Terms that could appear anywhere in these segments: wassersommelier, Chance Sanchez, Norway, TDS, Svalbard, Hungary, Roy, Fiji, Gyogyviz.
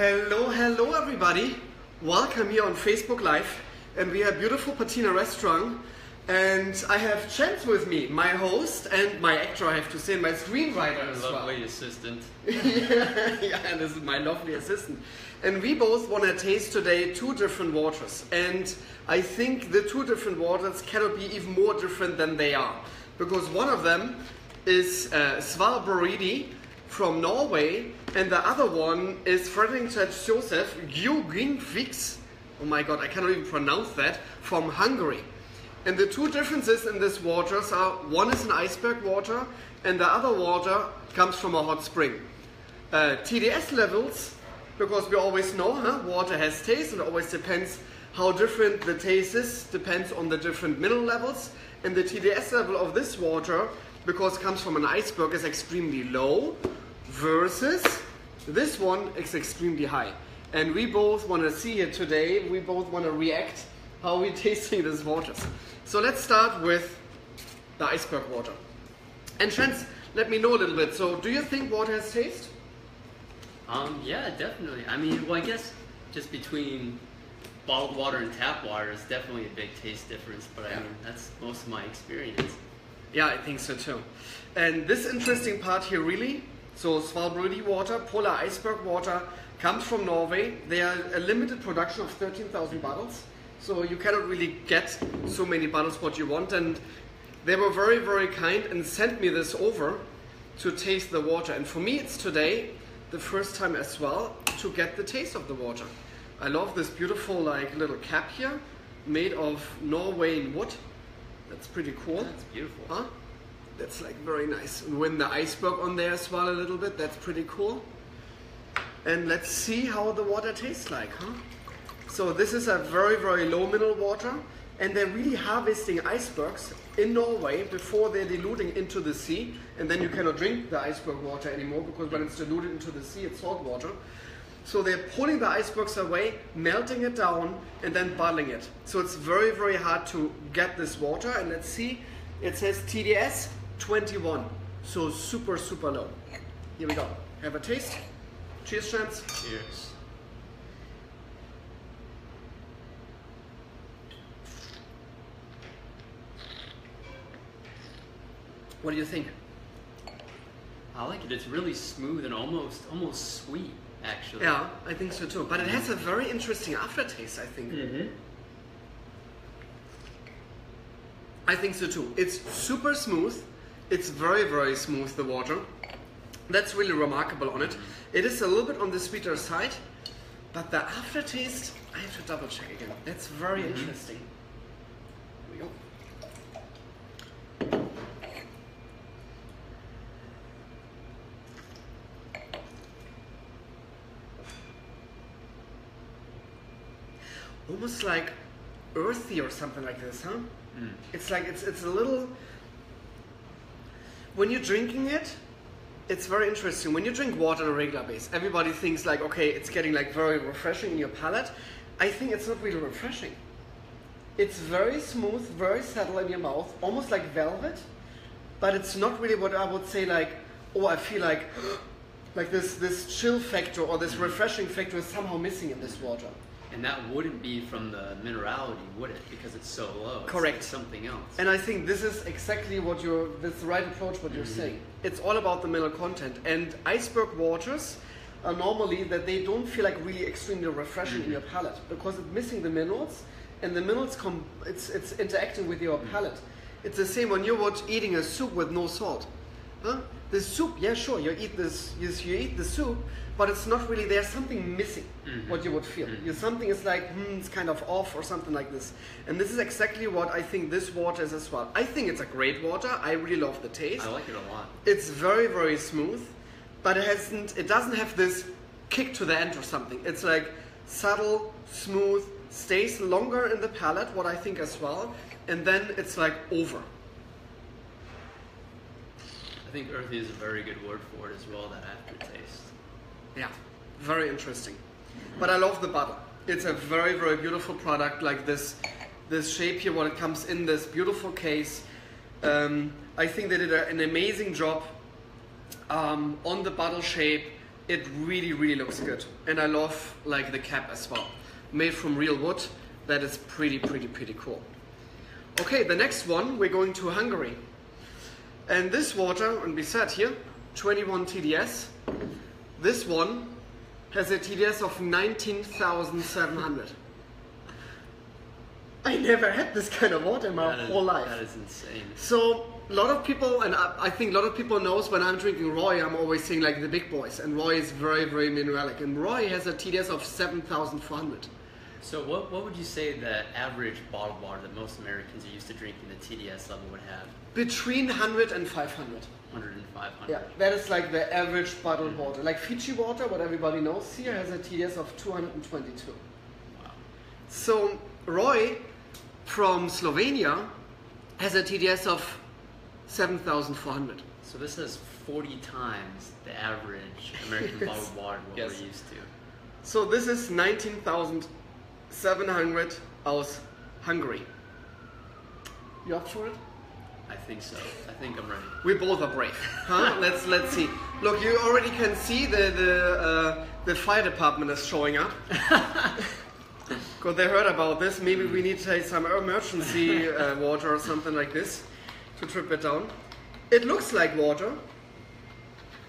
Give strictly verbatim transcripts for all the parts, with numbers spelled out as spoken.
Hello, hello everybody. Welcome here on Facebook Live. And we have beautiful patina restaurant. And I have Jens with me, my host and my actor, I have to say, my screenwriter as well. Lovely assistant. yeah, yeah, and this is my lovely assistant. And we both want to taste today two different waters. And I think the two different waters cannot be even more different than they are. Because one of them is uh, Svalbardi from Norway, and the other one is Frederiksberg Josef Gyogyviz, oh my god, I cannot even pronounce that, from Hungary. And the two differences in these waters are, one is an iceberg water, and the other water comes from a hot spring. Uh, T D S levels, because we always know, huh, water has taste, and it always depends how different the taste is, depends on the different mineral levels. And the T D S level of this water, because it comes from an iceberg, is extremely low, versus this one is extremely high. And we both want to see it today, we both want to react how we're tasting these waters. So let's start with the iceberg water. And Jens, let me know a little bit. So do you think water has taste? Um, yeah, definitely. I mean, well, I guess just between bottled water and tap water is definitely a big taste difference, but I yeah. mean, that's most of my experience. Yeah, I think so too. And this interesting part here really, so Svalbardi water, polar iceberg water, comes from Norway. They are a limited production of thirteen thousand bottles. So you cannot really get so many bottles what you want, and they were very, very kind and sent me this over to taste the water. And for me, it's today the first time as well to get the taste of the water. I love this beautiful like little cap here, made of Norwegian wood. That's pretty cool. That's beautiful. Huh? That's like very nice. And when the iceberg on there as well a little bit, that's pretty cool. And let's see how the water tastes like, huh? So this is a very, very low mineral water, and they're really harvesting icebergs in Norway before they're diluting into the sea, and then you cannot drink the iceberg water anymore because when it's diluted into the sea, it's salt water. So they're pulling the icebergs away, melting it down, and then bottling it. So it's very, very hard to get this water, and let's see, it says T D S twenty-one, so super, super low. Here we go. Have a taste. Cheers, Jens. Cheers. What do you think? I like it. It's really smooth and almost almost sweet, actually. Yeah, I think so too. But it has a very interesting aftertaste, I think. Mm-hmm. I think so too. It's super smooth. It's very, very smooth, the water. That's really remarkable on it. It is a little bit on the sweeter side, but the aftertaste, I have to double check again. That's very mm-hmm. interesting. Here we go. Almost like earthy or something like this, huh? Mm. It's like, it's, it's a little, when you're drinking it, it's very interesting. When you drink water on a regular basis, everybody thinks like, okay, it's getting like very refreshing in your palate. I think it's not really refreshing. It's very smooth, very subtle in your mouth, almost like velvet, but it's not really what I would say like, oh, I feel like, like this, this chill factor or this refreshing factor is somehow missing in this water. And that wouldn't be from the minerality, would it? Because it's so low. Correct. It's something else. And I think this is exactly what you're, this is the right approach, what mm-hmm. you're saying. It's all about the mineral content. And iceberg waters are normally that they don't feel like really extremely refreshing mm-hmm. in your palate because it's missing the minerals and the minerals, com it's, it's interacting with your mm-hmm. palate. It's the same when you're eating a soup with no salt. Huh? The soup, yeah, sure, you eat this, you, you eat the soup, but it's not really, there's something missing, mm-hmm. what you would feel. Mm-hmm. you, something is like, hmm, it's kind of off or something like this. And this is exactly what I think this water is as well. I think it's a great water. I really love the taste. I like it a lot. It's very, very smooth, but it hasn't, it doesn't have this kick to the end or something. It's like subtle, smooth, stays longer in the palate, what I think as well, and then it's like over. I think earthy is a very good word for it as well, that aftertaste. Yeah, very interesting. But I love the bottle. It's a very, very beautiful product like this, this shape here when it comes in this beautiful case. Um, I think they did a, an amazing job um, on the bottle shape, it really, really looks good. And I love like the cap as well. Made from real wood. That is pretty, pretty, pretty cool. Okay, the next one, we're going to Hungary. And this water, and we sat here, twenty-one T D S. This one has a T D S of nineteen thousand seven hundred. I never had this kind of water in my that whole is, life. That is insane. So a lot of people, and I, I think a lot of people knows when I'm drinking Roy, I'm always saying like the big boys, and Roy is very, very mineralic. And Roy has a T D S of seven thousand four hundred. So what, what would you say the average bottled water that most Americans are used to drinking the T D S level would have? Between one hundred and five hundred. one hundred and five hundred. Yeah, that is like the average bottled mm-hmm. water. Like Fiji water, what everybody knows here, has a T D S of two hundred twenty-two. Wow. So Roy from Slovenia has a T D S of seven thousand four hundred. So this is forty times the average American yes. bottled water what yes. we're used to. So this is nineteen thousand seven hundred aus Hungary. You up for it? I think so. I think I'm ready. We both are brave, huh? let's let's see. Look, you already can see the the uh, the fire department is showing up. Because they heard about this. Maybe we need to take some emergency uh, water or something like this to trip it down. It looks like water,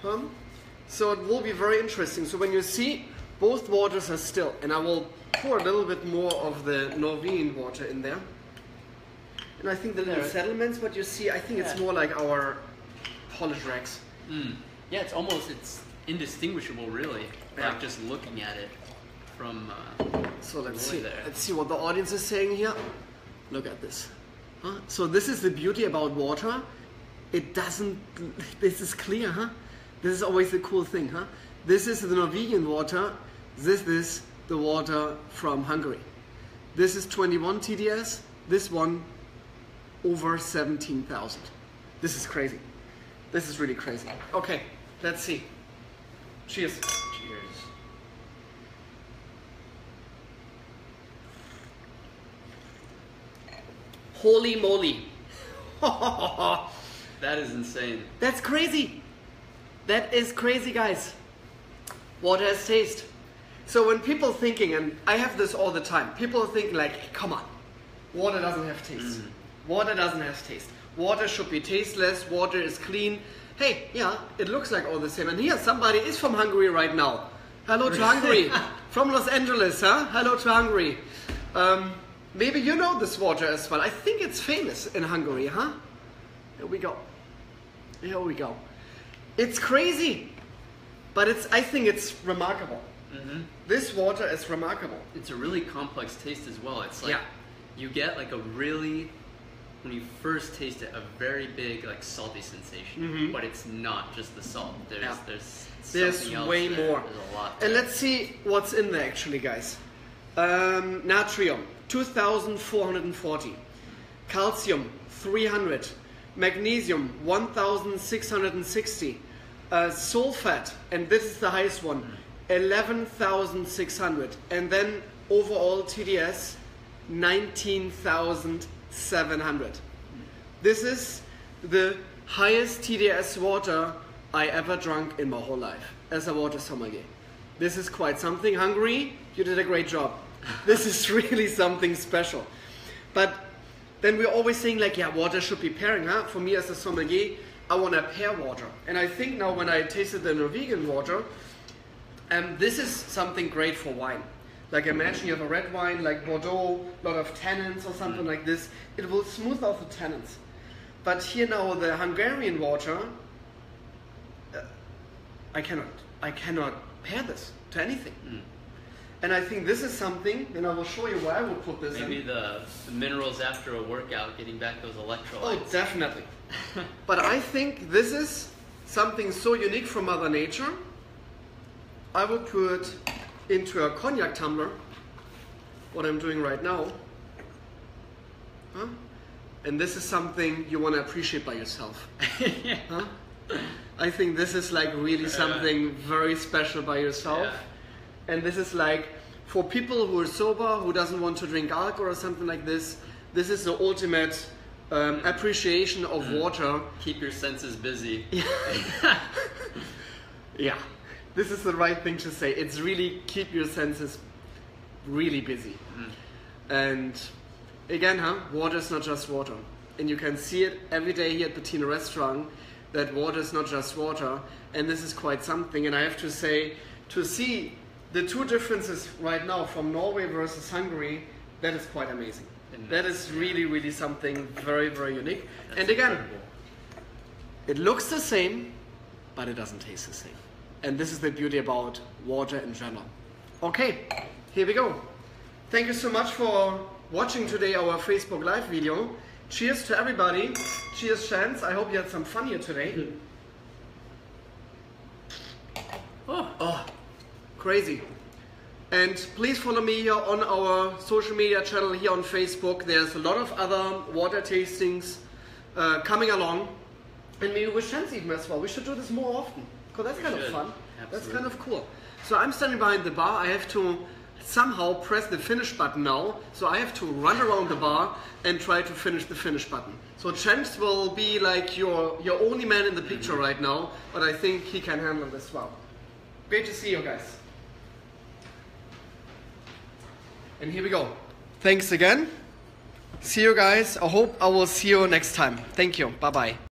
huh? So it will be very interesting. So when you see both waters are still, and I will pour a little bit more of the Norwegian water in there. And I think the little settlements, what you see, I think yeah. it's more like our Polish rags. Mm. Yeah, it's almost, it's indistinguishable really, yeah. like just looking at it from uh, So let's see, there. let's see what the audience is saying here. Look at this. Huh? So this is the beauty about water. It doesn't, this is clear, huh? This is always the cool thing, huh? This is the Norwegian water, this is the water from Hungary. This is twenty-one T D S, this one over seventeen thousand. This is crazy. This is really crazy. Okay, let's see. Cheers. Cheers. Holy moly. That is insane. That's crazy. That is crazy, guys. Water has taste. So when people thinking, and I have this all the time, people think like, hey, come on, water doesn't have taste. Mm. Water doesn't have taste. Water should be tasteless. Water is clean. Hey, yeah, it looks like all the same. And here somebody is from Hungary right now. Hello to Hungary. From Los Angeles, huh? Hello to Hungary. Um, maybe you know this water as well. I think it's famous in Hungary, huh? Here we go. Here we go. It's crazy. But it's, I think it's remarkable. Mm-hmm. This water is remarkable. It's a really complex taste as well. It's like yeah. you get like a really, when you first taste it, a very big like salty sensation. Mm-hmm. But it's not just the salt. There's yeah. there's there's something else way there. more. There's a lot there. And let's see what's in there actually, guys. Um, natrium two thousand four hundred forty, calcium three hundred, magnesium one thousand six hundred sixty. Uh, sulfate, and this is the highest one, eleven thousand six hundred, and then overall T D S nineteen thousand seven hundred. This is the highest T D S water I ever drank in my whole life as a water sommelier. This is quite something. Hungary, you did a great job. This is really something special. But then we're always saying like, yeah, water should be pairing, huh? For me as a sommelier, I want to pair water, and I think now when I tasted the Norwegian water, um, this is something great for wine. Like imagine you have a red wine like Bordeaux, a lot of tannins or something like this. It will smooth out the tannins. But here now the Hungarian water, uh, I cannot, I cannot pair this to anything. Mm. And I think this is something, and I will show you where I would put this Maybe in. Maybe the, the minerals after a workout, getting back those electrolytes. Oh, definitely. But I think this is something so unique from Mother Nature. I would put into a cognac tumbler, what I'm doing right now. Huh? And this is something you want to appreciate by yourself. yeah. huh? I think this is like really something very special by yourself. Yeah. And this is like, for people who are sober, who doesn't want to drink alcohol or something like this, this is the ultimate um, appreciation of water. Keep your senses busy. Yeah. yeah. this is the right thing to say. It's really keep your senses really busy. Mm-hmm. And again, huh? Water is not just water. And you can see it every day here at the Tina restaurant, that water is not just water. And this is quite something. And I have to say, to see the two differences right now from Norway versus Hungary, that is quite amazing. Mm-hmm. That is really, really something very, very unique. That's and again, incredible. It looks the same, but it doesn't taste the same. And this is the beauty about water in general. Okay, here we go. Thank you so much for watching today our Facebook Live video. Cheers to everybody. Cheers, Chance. I hope you had some fun here today. Mm. Oh. Oh, crazy. And please follow me here on our social media channel here on Facebook. There's a lot of other water tastings uh, coming along. And maybe with Chance even as well. We should do this more often. Because that's we kind should. of fun. Absolutely. That's kind of cool. So I'm standing behind the bar. I have to somehow press the finish button now. So I have to run around the bar and try to finish the finish button. So Chance will be like your, your only man in the picture mm-hmm. right now. But I think he can handle this well. Great to see you guys. And here we go. Thanks again. See you guys. I hope I will see you next time. Thank you. Bye-bye.